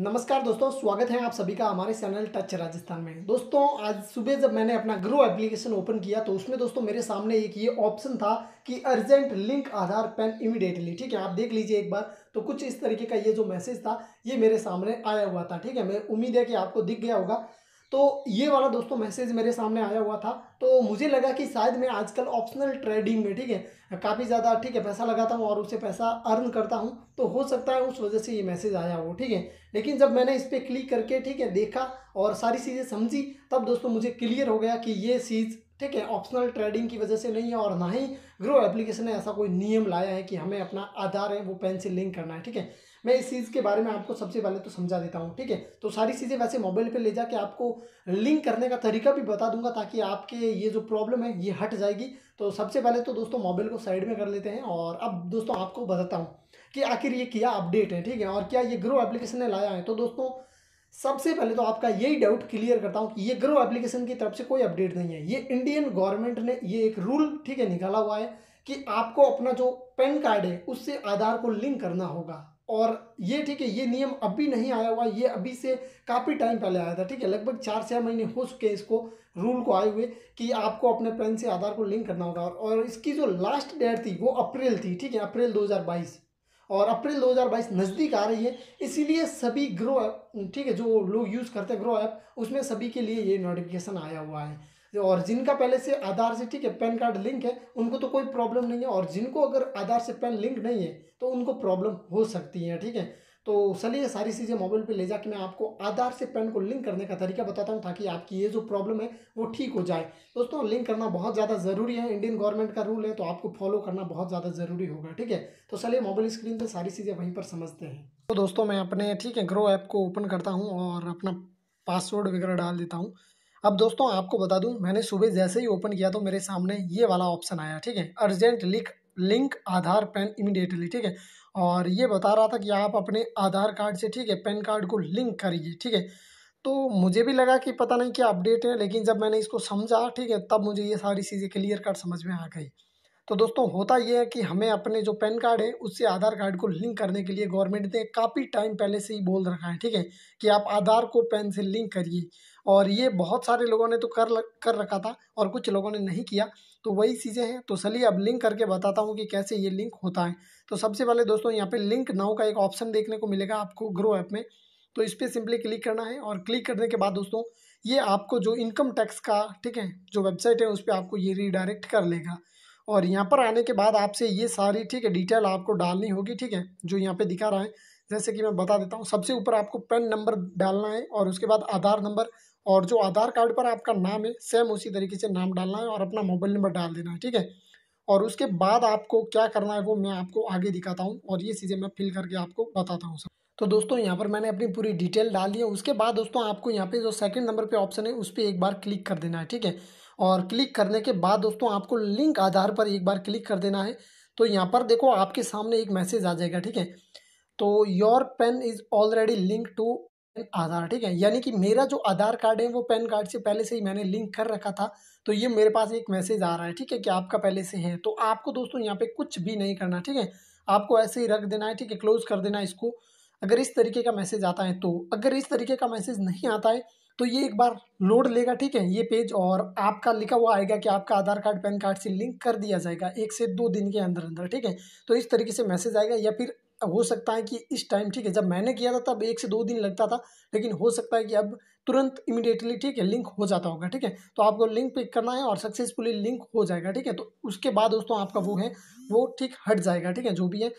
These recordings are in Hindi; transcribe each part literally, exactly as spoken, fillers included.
नमस्कार दोस्तों, स्वागत है आप सभी का हमारे चैनल टच राजस्थान में। दोस्तों आज सुबह जब मैंने अपना ग्रो एप्लीकेशन ओपन किया तो उसमें दोस्तों मेरे सामने एक ये ऑप्शन था कि urgent link Aadhaar PAN immediately. ठीक है, आप देख लीजिए एक बार। तो कुछ इस तरीके का ये जो मैसेज था ये मेरे सामने आया हुआ था। ठीक है, मैं उम्मीद है कि आपको दिख गया होगा। तो ये वाला दोस्तों मैसेज मेरे सामने आया हुआ था तो मुझे लगा कि शायद मैं आजकल ऑप्शनल ट्रेडिंग में ठीक है काफ़ी ज़्यादा ठीक है पैसा लगाता हूँ और उसे पैसा अर्न करता हूँ, तो हो सकता है उस वजह से ये मैसेज आया हो। ठीक है, लेकिन जब मैंने इस पर क्लिक करके ठीक है देखा और सारी चीज़ें समझी तब दोस्तों मुझे क्लियर हो गया कि ये चीज़ ठीक है ऑप्शनल ट्रेडिंग की वजह से नहीं है और ना ही ग्रो एप्लीकेशन ने ऐसा कोई नियम लाया है कि हमें अपना आधार है वो पैन से लिंक करना है। ठीक है, मैं इस चीज़ के बारे में आपको सबसे पहले तो समझा देता हूँ। ठीक है, तो सारी चीज़ें वैसे मोबाइल पे ले जाके आपको लिंक करने का तरीका भी बता दूंगा ताकि आपके ये जो प्रॉब्लम है ये हट जाएगी। तो सबसे पहले तो दोस्तों मोबाइल को साइड में कर लेते हैं और अब दोस्तों आपको बताता हूँ कि आखिर ये क्या अपडेट है, ठीक है, और क्या ये ग्रो एप्लीकेशन ने लाया है। तो दोस्तों सबसे पहले तो आपका यही डाउट क्लियर करता हूँ कि ये ग्रो एप्लीकेशन की तरफ से कोई अपडेट नहीं है। ये इंडियन गवर्नमेंट ने ये एक रूल ठीक है निकाला हुआ है कि आपको अपना जो पैन कार्ड है उससे आधार को लिंक करना होगा। और ये ठीक है ये नियम अभी नहीं आया हुआ, ये अभी से काफ़ी टाइम पहले आया था। ठीक है, लगभग चार छः महीने हो चुके इसको रूल को आए हुए कि आपको अपने पैन से आधार को लिंक करना होगा। और इसकी जो लास्ट डेट थी वो अप्रैल थी। ठीक है, अप्रैल दो हज़ार बाईस, और अप्रैल दो हज़ार बाईस नज़दीक आ रही है, इसीलिए सभी ग्रो ऐप ठीक है जो लोग यूज़ करते हैं ग्रो ऐप उसमें सभी के लिए ये नोटिफिकेशन आया हुआ है। और जिनका पहले से आधार से ठीक है पैन कार्ड लिंक है उनको तो कोई प्रॉब्लम नहीं है, और जिनको अगर आधार से पैन लिंक नहीं है तो उनको प्रॉब्लम हो सकती है। ठीक है, तो चलिए सारी चीज़ें मोबाइल पे ले जाके मैं आपको आधार से पैन को लिंक करने का तरीका बताता हूँ ताकि आपकी ये जो प्रॉब्लम है वो ठीक हो जाए। दोस्तों लिंक करना बहुत ज़्यादा ज़रूरी है, इंडियन गवर्नमेंट का रूल है तो आपको फॉलो करना बहुत ज़्यादा ज़रूरी होगा। ठीक है, तो चलिए मोबाइल स्क्रीन पर सारी चीज़ें वहीं पर समझते हैं। तो दोस्तों मैं अपने ठीक है ग्रो ऐप को ओपन करता हूँ और अपना पासवर्ड वगैरह डाल देता हूँ। अब दोस्तों आपको बता दूं मैंने सुबह जैसे ही ओपन किया तो मेरे सामने ये वाला ऑप्शन आया। ठीक है, urgent link link Aadhaar PAN immediately. ठीक है, और ये बता रहा था कि आप अपने आधार कार्ड से ठीक है पैन कार्ड को लिंक करिए। ठीक है, तो मुझे भी लगा कि पता नहीं क्या अपडेट है, लेकिन जब मैंने इसको समझा ठीक है तब मुझे ये सारी चीज़ें क्लियर कट समझ में आ गई। तो दोस्तों होता ये है कि हमें अपने जो पैन कार्ड है उससे आधार कार्ड को लिंक करने के लिए गवर्नमेंट ने काफ़ी टाइम पहले से ही बोल रखा है। ठीक है, कि आप आधार को पैन से लिंक करिए, और ये बहुत सारे लोगों ने तो कर कर रखा था और कुछ लोगों ने नहीं किया, तो वही चीज़ें हैं। तो चलिए अब लिंक करके बताता हूँ कि कैसे ये लिंक होता है। तो सबसे पहले दोस्तों यहाँ पे लिंक नाउ का एक ऑप्शन देखने को मिलेगा आपको ग्रो ऐप में, तो इस पर सिंपली क्लिक करना है। और क्लिक करने के बाद दोस्तों ये आपको जो इनकम टैक्स का ठीक है जो वेबसाइट है उस पर आपको ये रीडायरेक्ट कर लेगा। और यहाँ पर आने के बाद आपसे ये सारी ठीक है डिटेल आपको डालनी होगी। ठीक है, जो यहाँ पे दिखा रहा है जैसे कि मैं बता देता हूँ, सबसे ऊपर आपको पैन नंबर डालना है और उसके बाद आधार नंबर, और जो आधार कार्ड पर आपका नाम है सेम उसी तरीके से नाम डालना है और अपना मोबाइल नंबर डाल देना है। ठीक है, और उसके बाद आपको क्या करना है वो मैं आपको आगे दिखाता हूँ और ये चीज़ें मैं फिल करके आपको बताता हूँ। तो दोस्तों यहाँ पर मैंने अपनी पूरी डिटेल डाल दी है। उसके बाद दोस्तों आपको यहाँ पे जो सेकंड नंबर पे ऑप्शन है उस पर एक बार क्लिक कर देना है। ठीक है, और क्लिक करने के बाद दोस्तों आपको लिंक आधार पर एक बार क्लिक कर देना है। तो यहाँ पर देखो आपके सामने एक मैसेज आ जाएगा। ठीक है, तो your PAN is already link to Aadhaar. ठीक है, यानी कि मेरा जो आधार कार्ड है वो पैन कार्ड से पहले से ही मैंने लिंक कर रखा था, तो ये मेरे पास एक मैसेज आ रहा है। ठीक है, कि आपका पहले से है। तो आपको दोस्तों यहाँ पे कुछ भी नहीं करना। ठीक है, आपको ऐसे ही रख देना है। ठीक है, क्लोज कर देना है इसको अगर इस तरीके का मैसेज आता है तो। अगर इस तरीके का मैसेज नहीं आता है तो ये एक बार लोड लेगा ठीक है ये पेज, और आपका लिखा हुआ आएगा कि आपका आधार कार्ड पैन कार्ड से लिंक कर दिया जाएगा एक से दो दिन के अंदर अंदर। ठीक है, तो इस तरीके से मैसेज आएगा, या फिर हो सकता है कि इस टाइम ठीक है जब मैंने किया था तब एक से दो दिन लगता था, लेकिन हो सकता है कि अब तुरंत इमीडिएटली ठीक है लिंक हो जाता होगा। ठीक है, तो आपको लिंक पिक करना है और सक्सेसफुली लिंक हो जाएगा। ठीक है, तो उसके बाद दोस्तों आपका वो है वो ठीक हट जाएगा। ठीक है, जो भी है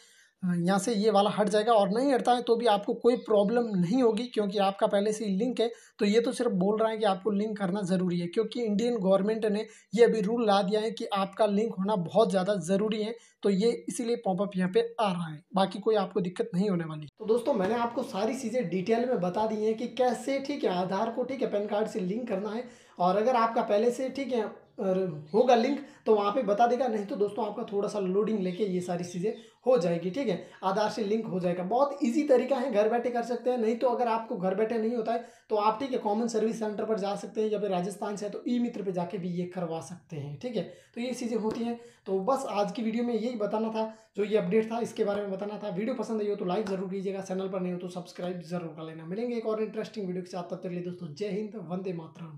यहाँ से ये वाला हट जाएगा, और नहीं हटता है तो भी आपको कोई प्रॉब्लम नहीं होगी क्योंकि आपका पहले से ही लिंक है। तो ये तो सिर्फ बोल रहा है कि आपको लिंक करना ज़रूरी है क्योंकि इंडियन गवर्नमेंट ने ये अभी रूल ला दिया है कि आपका लिंक होना बहुत ज़्यादा ज़रूरी है, तो ये इसीलिए पॉपअप यहाँ पे आ रहा है, बाकी कोई आपको दिक्कत नहीं होने वाली। तो दोस्तों मैंने आपको सारी चीज़ें डिटेल में बता दी हैं कि कैसे ठीक है आधार को ठीक है पैन कार्ड से लिंक करना है, और अगर आपका पहले से ठीक है होगा लिंक तो वहाँ पे बता देगा, नहीं तो दोस्तों आपका थोड़ा सा लोडिंग लेके ये सारी चीज़ें हो जाएगी। ठीक है, आधार से लिंक हो जाएगा, बहुत इजी तरीका है, घर बैठे कर सकते हैं। नहीं तो अगर आपको घर बैठे नहीं होता है तो आप ठीक है कॉमन सर्विस सेंटर पर जा सकते हैं, या फिर राजस्थान से है तो ई मित्र पर जाके भी ये करवा सकते हैं। ठीक है, तो ये चीज़ें होती हैं। तो बस आज की वीडियो में यही बताना था, जो ये अपडेट था इसके बारे में बताना था। वीडियो पसंद आई हो तो लाइक जरूर कीजिएगा, चैनल पर नहीं हो तो सब्सक्राइब जरूर कर लेना। मिलेंगे एक और इंटरेस्टिंग वीडियो के साथ, तब तक के लिए दोस्तों जय हिंद, वंदे मातरम।